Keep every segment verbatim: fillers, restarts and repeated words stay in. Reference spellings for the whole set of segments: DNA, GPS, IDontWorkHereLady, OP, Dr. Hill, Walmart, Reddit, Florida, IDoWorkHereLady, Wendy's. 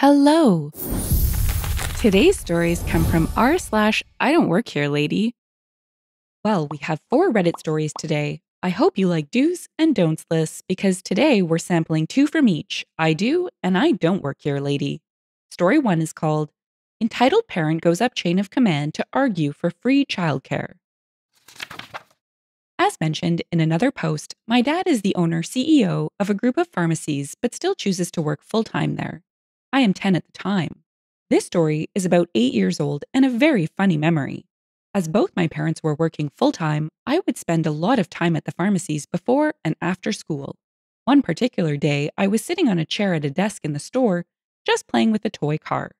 Hello! Today's stories come from r slash I don't work here, lady. Well, we have four Reddit stories today. I hope you like do's and don'ts lists because today we're sampling two from each, I do and I don't work here, lady. Story one is called, Entitled Parent Goes Up Chain of Command to Argue for Free Childcare. As mentioned in another post, my dad is the owner C E O of a group of pharmacies but still chooses to work full-time there. I am ten at the time. This story is about eight years old and a very funny memory. As both my parents were working full-time, I would spend a lot of time at the pharmacies before and after school. One particular day, I was sitting on a chair at a desk in the store, just playing with a toy car.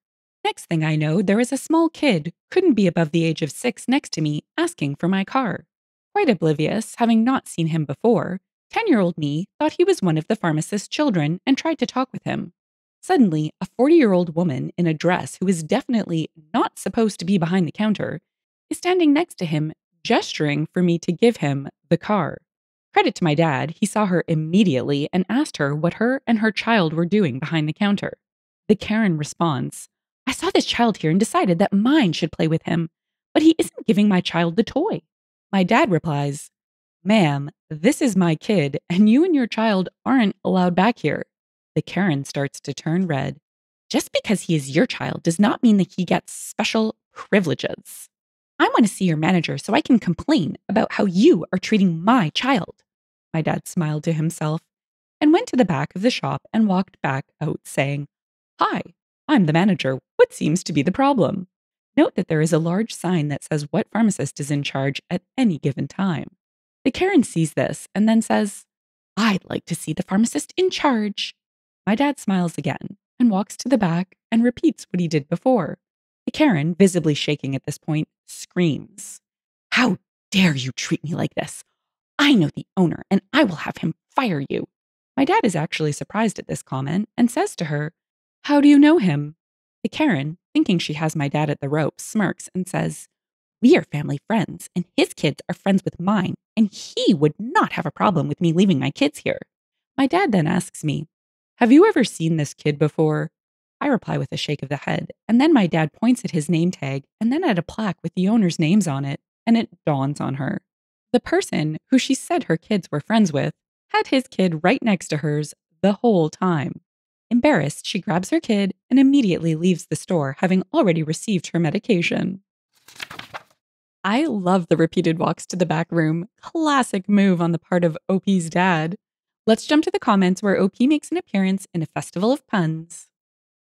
Next thing I know, there is a small kid, couldn't be above the age of six, next to me, asking for my car. Quite oblivious, having not seen him before, ten-year-old me thought he was one of the pharmacist's children and tried to talk with him. Suddenly, a forty-year-old woman in a dress who is definitely not supposed to be behind the counter is standing next to him, gesturing for me to give him the car. Credit to my dad, he saw her immediately and asked her what her and her child were doing behind the counter. The Karen responds, "I saw this child here and decided that mine should play with him, but he isn't giving my child the toy." My dad replies, "Ma'am, this is my kid, and you and your child aren't allowed back here." The Karen starts to turn red. "Just because he is your child does not mean that he gets special privileges. I want to see your manager so I can complain about how you are treating my child." My dad smiled to himself and went to the back of the shop and walked back out saying, "Hi, I'm the manager. What seems to be the problem?" Note that there is a large sign that says what pharmacist is in charge at any given time. The Karen sees this and then says, "I'd like to see the pharmacist in charge." My dad smiles again and walks to the back and repeats what he did before. The Karen, visibly shaking at this point, screams, "How dare you treat me like this? I know the owner and I will have him fire you." My dad is actually surprised at this comment and says to her, "How do you know him?" The Karen, thinking she has my dad at the rope, smirks and says, "We are family friends and his kids are friends with mine and he would not have a problem with me leaving my kids here." My dad then asks me, "Have you ever seen this kid before?" I reply with a shake of the head, and then my dad points at his name tag and then at a plaque with the owner's names on it, and it dawns on her. The person who she said her kids were friends with had his kid right next to hers the whole time. Embarrassed, she grabs her kid and immediately leaves the store, having already received her medication. I love the repeated walks to the back room, classic move on the part of O P's dad. Let's jump to the comments where O P makes an appearance in a festival of puns.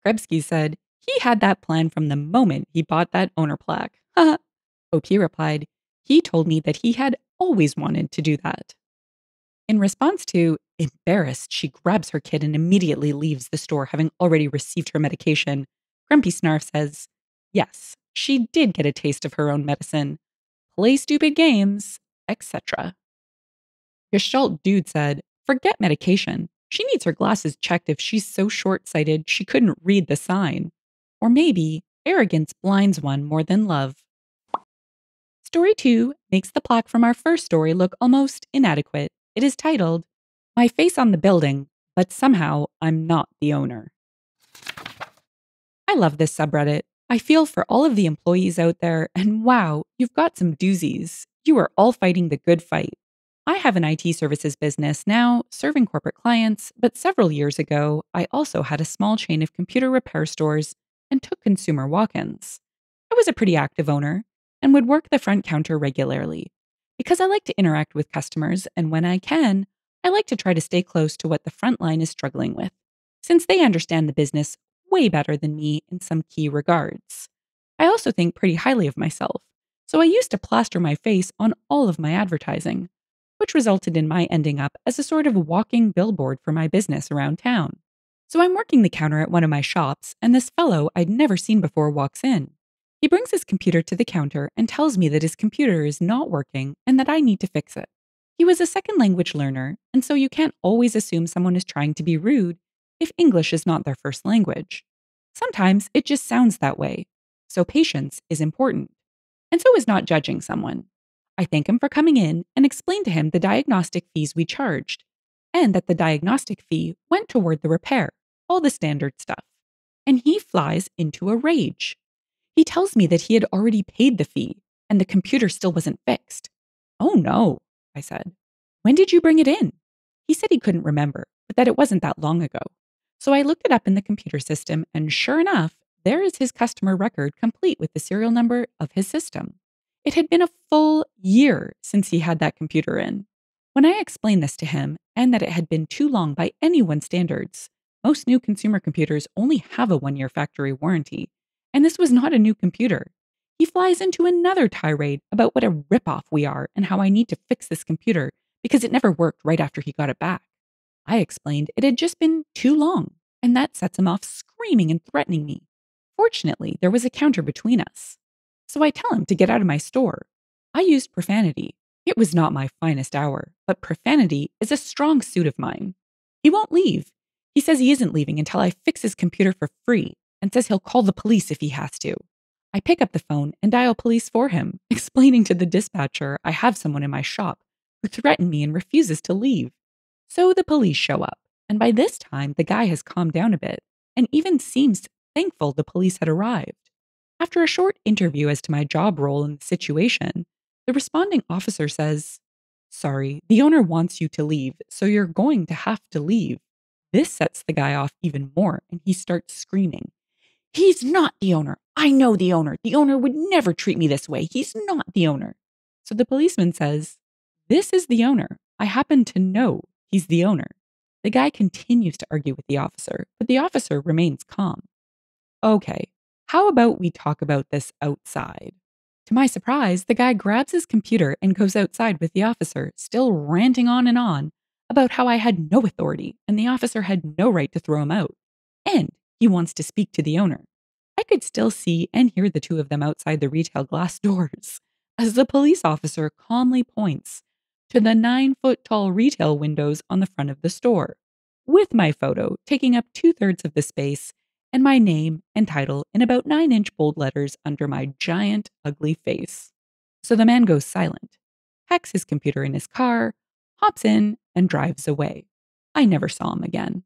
Krebsky said, "He had that plan from the moment he bought that owner plaque." O P replied, "He told me that he had always wanted to do that." In response to, embarrassed, she grabs her kid and immediately leaves the store having already received her medication, Grumpy Snarf says, "Yes, she did get a taste of her own medicine. Play stupid games, et cetera" Gestalt Dude said, "Forget medication. She needs her glasses checked if she's so short-sighted she couldn't read the sign." Or maybe, arrogance blinds one more than love. Story two makes the plaque from our first story look almost inadequate. It is titled, "My Face on the Building, But Somehow I'm Not the Owner." I love this subreddit. I feel for all of the employees out there, and wow, you've got some doozies. You are all fighting the good fight. I have an I T services business now, serving corporate clients, but several years ago, I also had a small chain of computer repair stores and took consumer walk-ins. I was a pretty active owner and would work the front counter regularly. Because I like to interact with customers, and when I can, I like to try to stay close to what the front line is struggling with, since they understand the business way better than me in some key regards. I also think pretty highly of myself, so I used to plaster my face on all of my advertising, which resulted in my ending up as a sort of walking billboard for my business around town. So I'm working the counter at one of my shops, and this fellow I'd never seen before walks in. He brings his computer to the counter and tells me that his computer is not working and that I need to fix it. He was a second language learner, and so you can't always assume someone is trying to be rude if English is not their first language. Sometimes it just sounds that way, so patience is important, and so is not judging someone. I thank him for coming in and explained to him the diagnostic fees we charged, and that the diagnostic fee went toward the repair, all the standard stuff. and he flies into a rage. He tells me that he had already paid the fee and the computer still wasn't fixed. Oh no, I said. When did you bring it in? He said he couldn't remember, but that it wasn't that long ago. So I looked it up in the computer system, and sure enough, there is his customer record complete with the serial number of his system. It had been a full year since he had that computer in. When I explained this to him, and that it had been too long by anyone's standards, most new consumer computers only have a one-year factory warranty, and this was not a new computer, he flies into another tirade about what a ripoff we are and how I need to fix this computer because it never worked right after he got it back. I explained it had just been too long, and that sets him off screaming and threatening me. Fortunately, there was a counter between us. So I tell him to get out of my store. I used profanity. It was not my finest hour, but profanity is a strong suit of mine. He won't leave. He says he isn't leaving until I fix his computer for free, and says he'll call the police if he has to. I pick up the phone and dial police for him, explaining to the dispatcher I have someone in my shop who threatened me and refuses to leave. So the police show up, and by this time the guy has calmed down a bit and even seems thankful the police had arrived. After a short interview as to my job role in the situation, the responding officer says, "Sorry, the owner wants you to leave, so you're going to have to leave." This sets the guy off even more, and he starts screaming, "He's not the owner. I know the owner. The owner would never treat me this way. He's not the owner." So the policeman says, "This is the owner. I happen to know he's the owner." The guy continues to argue with the officer, but the officer remains calm. "Okay, how about we talk about this outside?" To my surprise, the guy grabs his computer and goes outside with the officer, still ranting on and on about how I had no authority and the officer had no right to throw him out. And he wants to speak to the owner. I could still see and hear the two of them outside the retail glass doors as the police officer calmly points to the nine-foot-tall retail windows on the front of the store, with my photo taking up two-thirds of the space and my name and title in about nine-inch bold letters under my giant, ugly face. So the man goes silent, hacks his computer in his car, hops in, and drives away. I never saw him again.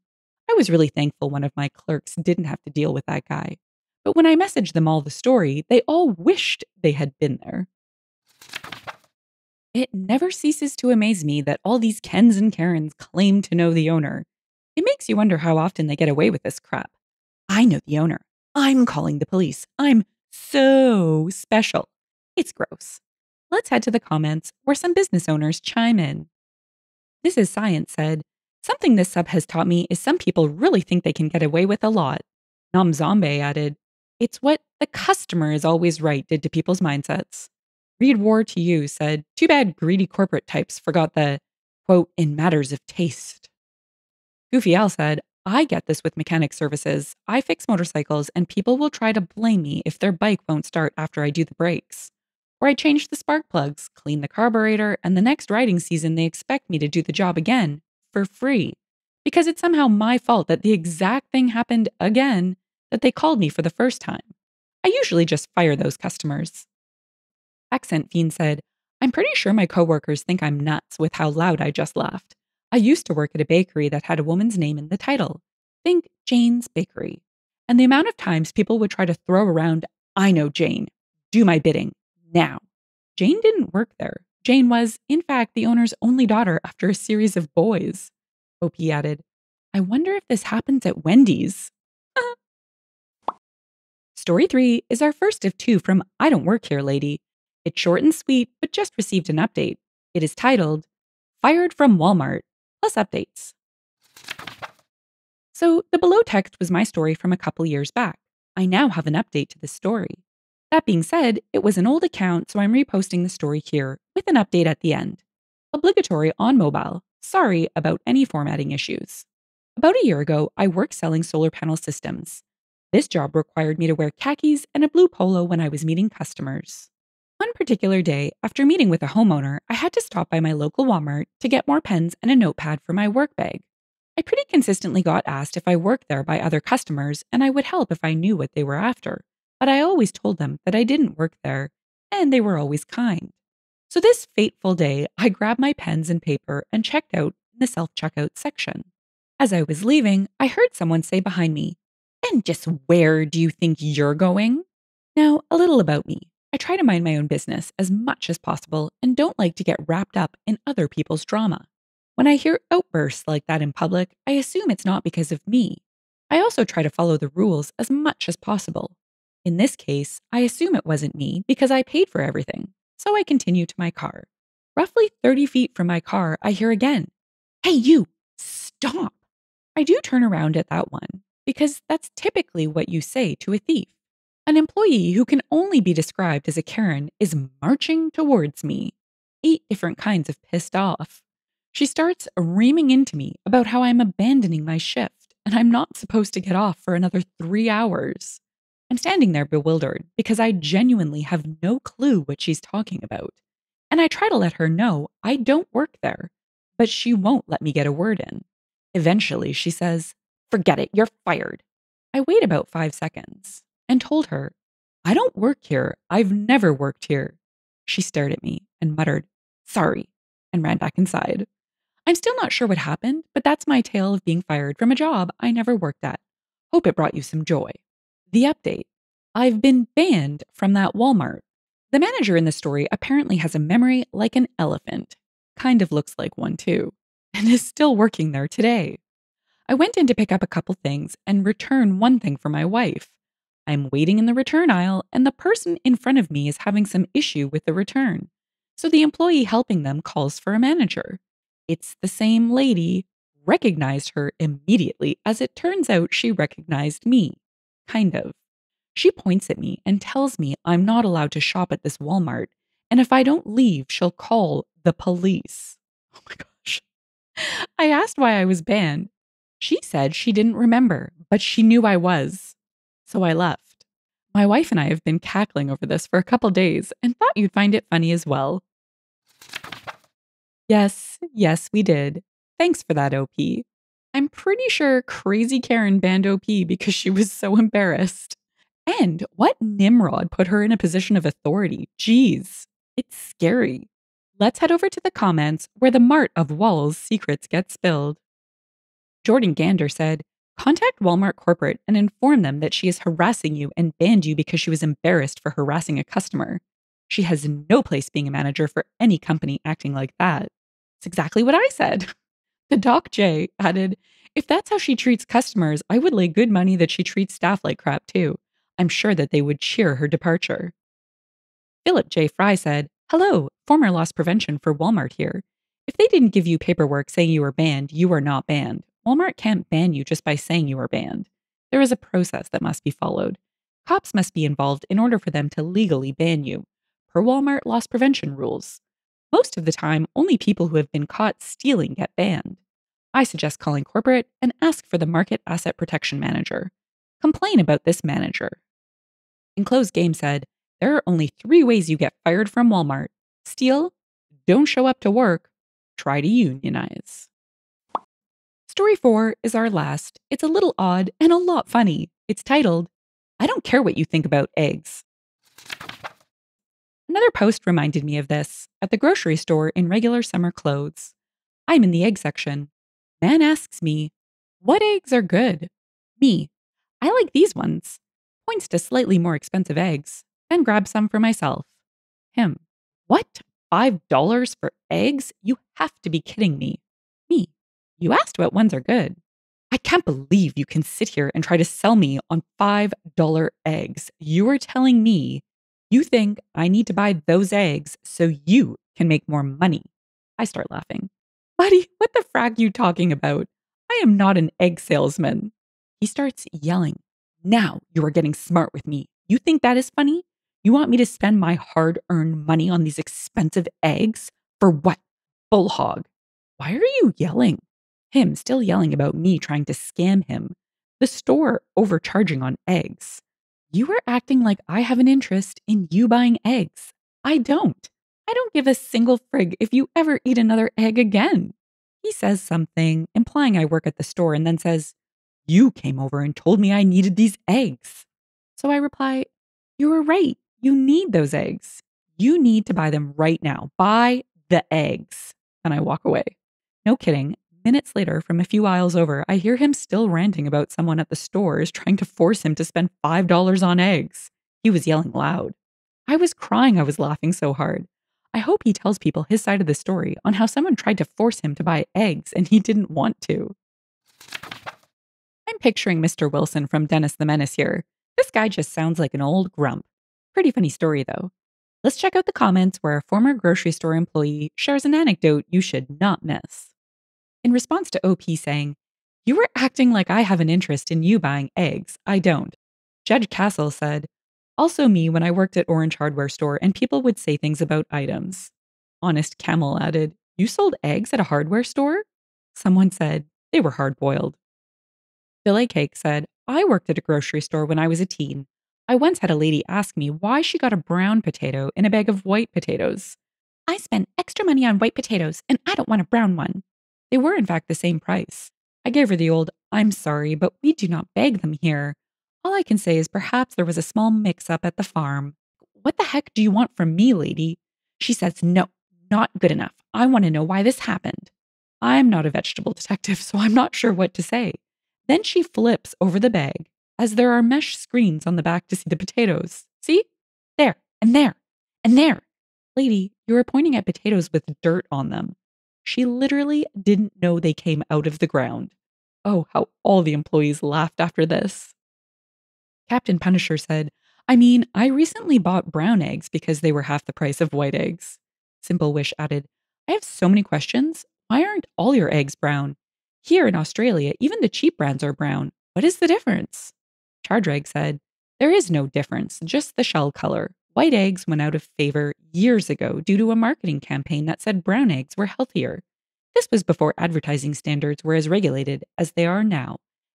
I was really thankful one of my clerks didn't have to deal with that guy. But when I messaged them all the story, they all wished they had been there. It never ceases to amaze me that all these Kens and Karens claim to know the owner. It makes you wonder how often they get away with this crap. I know the owner. I'm calling the police. I'm so special. It's gross. Let's head to the comments where some business owners chime in. This Is Science said, "Something this sub has taught me is some people really think they can get away with a lot." Nom Zombie added, "It's what the customer is always right did to people's mindsets." Read War to You said, "Too bad greedy corporate types forgot the, quote, in matters of taste." Goofy Al said, "I get this with mechanic services. I fix motorcycles and people will try to blame me if their bike won't start after I do the brakes. Or I change the spark plugs, clean the carburetor, and the next riding season they expect me to do the job again for free. Because it's somehow my fault that the exact thing happened again that they called me for the first time. I usually just fire those customers." Accent Fiend said, "I'm pretty sure my coworkers think I'm nuts with how loud I just laughed. I used to work at a bakery that had a woman's name in the title. Think Jane's Bakery. And the amount of times people would try to throw around, 'I know Jane. Do my bidding now.' Jane didn't work there. Jane was, in fact, the owner's only daughter after a series of boys." O P added, "I wonder if this happens at Wendy's." Story three is our first of two from I Don't Work Here, Lady. It's short and sweet, but just received an update. It is titled, "Fired from Walmart, Plus Updates." So the below text was my story from a couple years back. I now have an update to this story. That being said, it was an old account, so I'm reposting the story here with an update at the end. Obligatory on mobile. Sorry about any formatting issues. About a year ago, I worked selling solar panel systems. This job required me to wear khakis and a blue polo when I was meeting customers. One particular day, after meeting with a homeowner, I had to stop by my local Walmart to get more pens and a notepad for my work bag. I pretty consistently got asked if I worked there by other customers, and I would help if I knew what they were after, but I always told them that I didn't work there, and they were always kind. So this fateful day, I grabbed my pens and paper and checked out in the self-checkout section. As I was leaving, I heard someone say behind me, and just where do you think you're going? Now, a little about me. I try to mind my own business as much as possible and don't like to get wrapped up in other people's drama. When I hear outbursts like that in public, I assume it's not because of me. I also try to follow the rules as much as possible. In this case, I assume it wasn't me because I paid for everything, so I continue to my car. Roughly thirty feet from my car, I hear again, "Hey, you, stop!" I do turn around at that one because that's typically what you say to a thief. An employee who can only be described as a Karen is marching towards me. Eight different kinds of pissed off. She starts reaming into me about how I'm abandoning my shift and I'm not supposed to get off for another three hours. I'm standing there bewildered because I genuinely have no clue what she's talking about. And I try to let her know I don't work there, but she won't let me get a word in. Eventually, she says, "Forget it, you're fired." I wait about five seconds. And told her, "I don't work here. I've never worked here." She stared at me and muttered, "Sorry," and ran back inside. I'm still not sure what happened, but that's my tale of being fired from a job I never worked at. Hope it brought you some joy. The update. I've been banned from that Walmart. The manager in the story apparently has a memory like an elephant. Kind of looks like one too. And is still working there today. I went in to pick up a couple things and return one thing for my wife. I'm waiting in the return aisle, and the person in front of me is having some issue with the return. So the employee helping them calls for a manager. It's the same lady. Recognized her immediately, as it turns out she recognized me. Kind of. She points at me and tells me I'm not allowed to shop at this Walmart, and if I don't leave, she'll call the police. Oh my gosh. I asked why I was banned. She said she didn't remember, but she knew I was. So I left. My wife and I have been cackling over this for a couple days and thought you'd find it funny as well. Yes, yes, we did. Thanks for that, O P. I'm pretty sure Crazy Karen banned O P because she was so embarrassed. And what Nimrod put her in a position of authority? Jeez, it's scary. Let's head over to the comments where the mart of Wall's secrets get spilled. Jordan Gander said, "Contact Walmart corporate and inform them that she is harassing you and banned you because she was embarrassed for harassing a customer. She has no place being a manager for any company acting like that." It's exactly what I said. The Doc J added, "If that's how she treats customers, I would lay good money that she treats staff like crap too. I'm sure that they would cheer her departure." Philip J. Fry said, "Hello, former loss prevention for Walmart here. If they didn't give you paperwork saying you were banned, you are not banned. Walmart can't ban you just by saying you are banned. There is a process that must be followed. Cops must be involved in order for them to legally ban you, per Walmart loss prevention rules. Most of the time, only people who have been caught stealing get banned. I suggest calling corporate and ask for the Market Asset Protection Manager. Complain about this manager." Enclosed Game said, "There are only three ways you get fired from Walmart. Steal, don't show up to work, try to unionize." Story four is our last. It's a little odd and a lot funny. It's titled, "I Don't Care What You Think About Eggs." Another post reminded me of this at the grocery store in regular summer clothes. I'm in the egg section. Man asks me, "What eggs are good?" Me, "I like these ones." Points to slightly more expensive eggs and grabs some for myself. Him, "What? five dollars for eggs? You have to be kidding me." Me, "You asked what ones are good." "I can't believe you can sit here and try to sell me on five dollar eggs. You are telling me you think I need to buy those eggs so you can make more money." I start laughing. "Buddy, what the frag you talking about? I am not an egg salesman." He starts yelling, "Now you are getting smart with me. You think that is funny? You want me to spend my hard-earned money on these expensive eggs? For what? Bull hog. Why are you yelling?" Him still yelling about me trying to scam him. The store overcharging on eggs. "You are acting like I have an interest in you buying eggs. I don't. I don't give a single frig if you ever eat another egg again." He says something, implying I work at the store, and then says, "You came over and told me I needed these eggs." So I reply, "You were right. You need those eggs. You need to buy them right now. Buy the eggs." And I walk away. No kidding. Minutes later, from a few aisles over, I hear him still ranting about someone at the store is trying to force him to spend five dollars on eggs. He was yelling loud. I was crying. I was laughing so hard. I hope he tells people his side of the story on how someone tried to force him to buy eggs and he didn't want to. I'm picturing Mister Wilson from Dennis the Menace here. This guy just sounds like an old grump. Pretty funny story, though. Let's check out the comments where a former grocery store employee shares an anecdote you should not miss. In response to O P saying, "You were acting like I have an interest in you buying eggs. I don't." Judge Castle said, "Also me when I worked at Orange Hardware Store and people would say things about items." Honest Camel added, "You sold eggs at a hardware store?" Someone said, "They were hard-boiled." Filet Cake said, "I worked at a grocery store when I was a teen. I once had a lady ask me why she got a brown potato in a bag of white potatoes. I spent extra money on white potatoes and I don't want a brown one." They were in fact the same price. I gave her the old, "I'm sorry, but we do not bag them here. All I can say is perhaps there was a small mix-up at the farm. What the heck do you want from me, lady?" She says, "No, not good enough. I want to know why this happened." I'm not a vegetable detective, so I'm not sure what to say. Then she flips over the bag, as there are mesh screens on the back to see the potatoes. "See? There, and there, and there. Lady, you are pointing at potatoes with dirt on them." She literally didn't know they came out of the ground. Oh, how all the employees laughed after this. Captain Punisher said, "I mean, I recently bought brown eggs because they were half the price of white eggs." Simple Wish added, "I have so many questions. Why aren't all your eggs brown? Here in Australia, even the cheap brands are brown. What is the difference?" Chardrag said, "There is no difference, just the shell color. White eggs went out of favor years ago due to a marketing campaign that said brown eggs were healthier. This was before advertising standards were as regulated as they are now.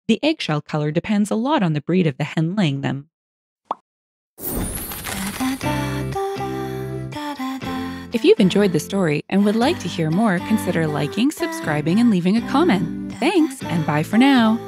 The eggshell color depends a lot on the breed of the hen laying them." If you've enjoyed the story and would like to hear more, consider liking, subscribing, and leaving a comment. Thanks, and bye for now.